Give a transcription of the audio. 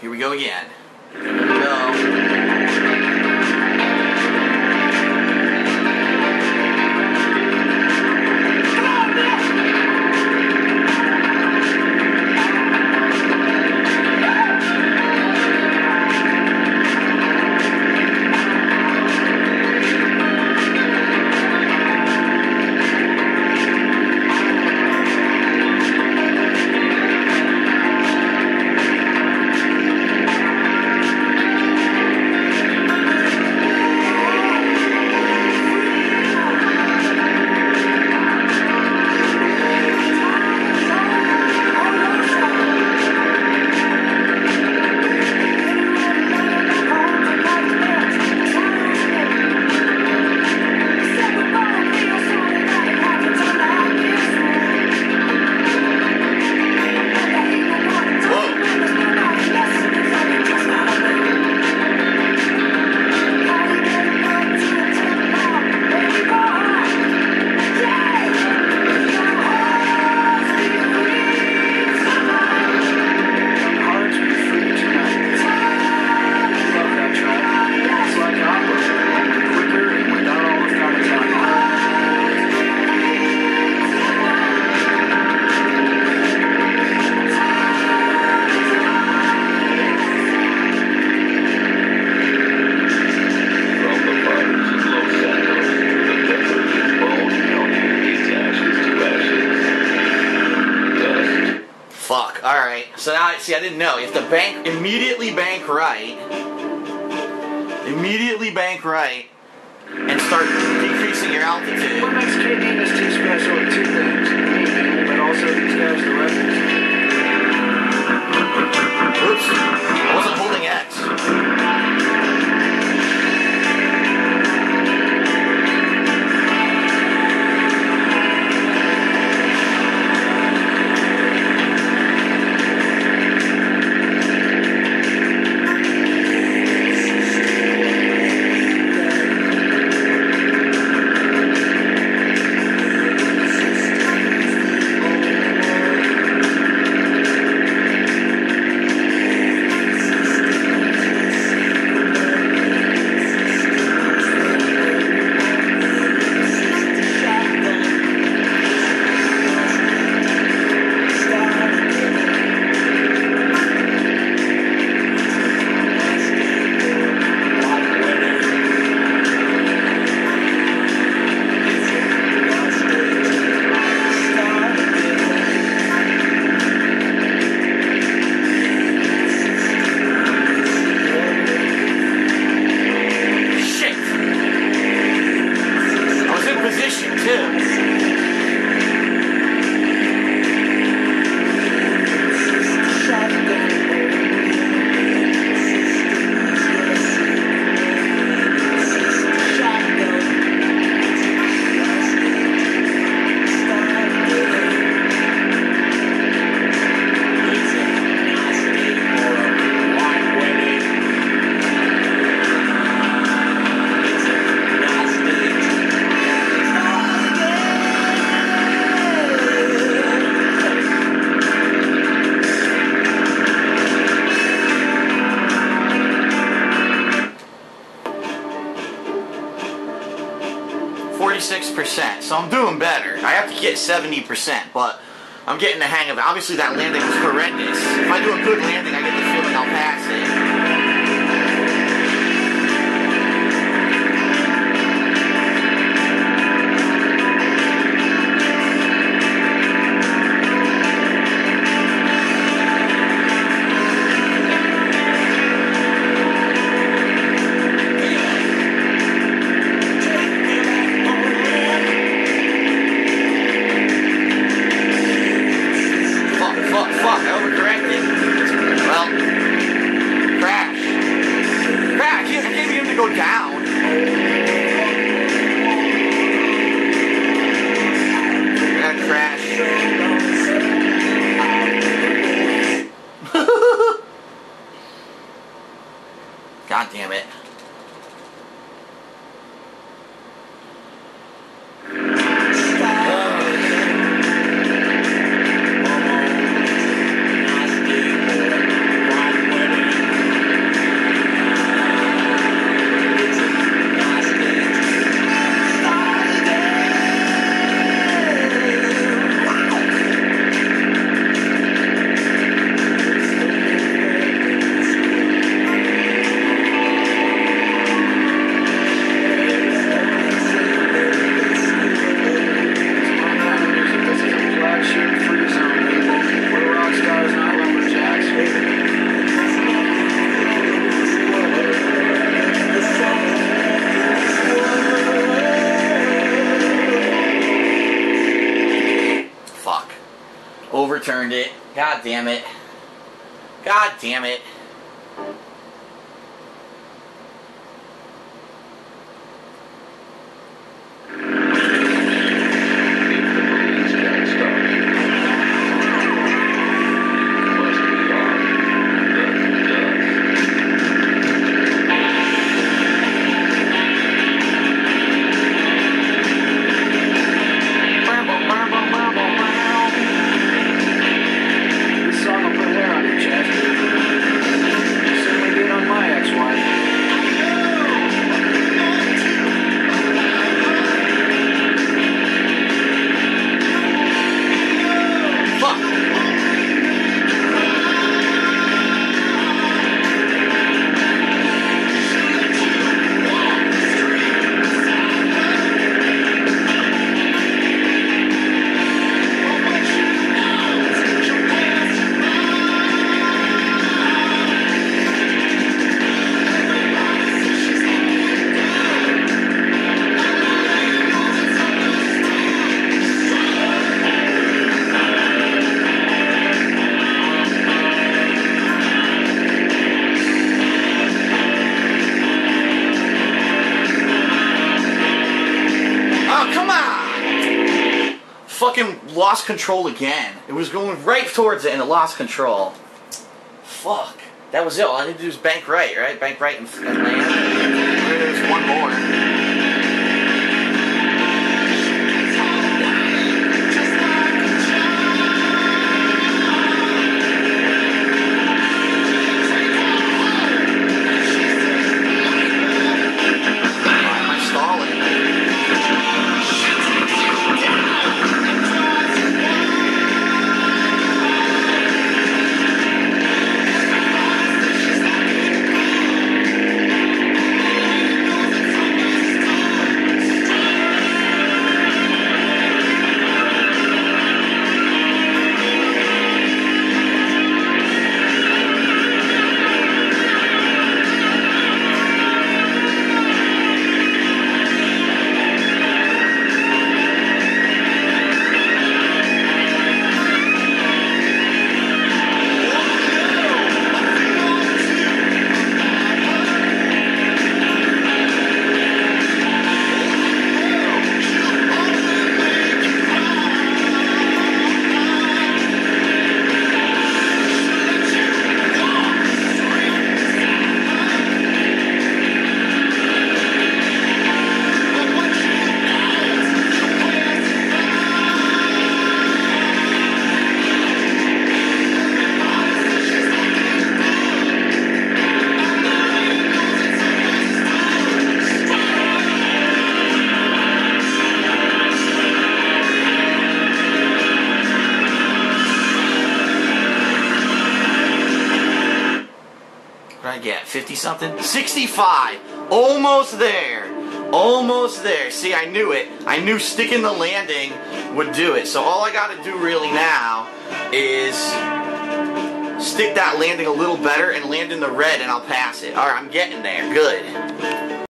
Here we go again. Here we fuck. All right. So now, see, I didn't know. You have to bank, immediately bank right. Immediately bank right and start decreasing your altitude. What makes KDM is too special are two things. But also these guys are references. Oops. I wasn't holding X. So I'm doing better. I have to get 70%, but I'm getting the hang of it. Obviously that landing was horrendous. If I do a good landing, I get the feeling I'll pass it. God damn it. God damn it. God damn it. Fucking lost control again. It was going right towards it and it lost control. Fuck. That was it. All I had to do was bank right, right? Bank right and land. There's one more. I get 50 something, 65, almost there, almost there. See, I knew it. I knew sticking the landing would do it. So all I gotta do really now is stick that landing a little better and land in the red and I'll pass it. All right, I'm getting there. Good.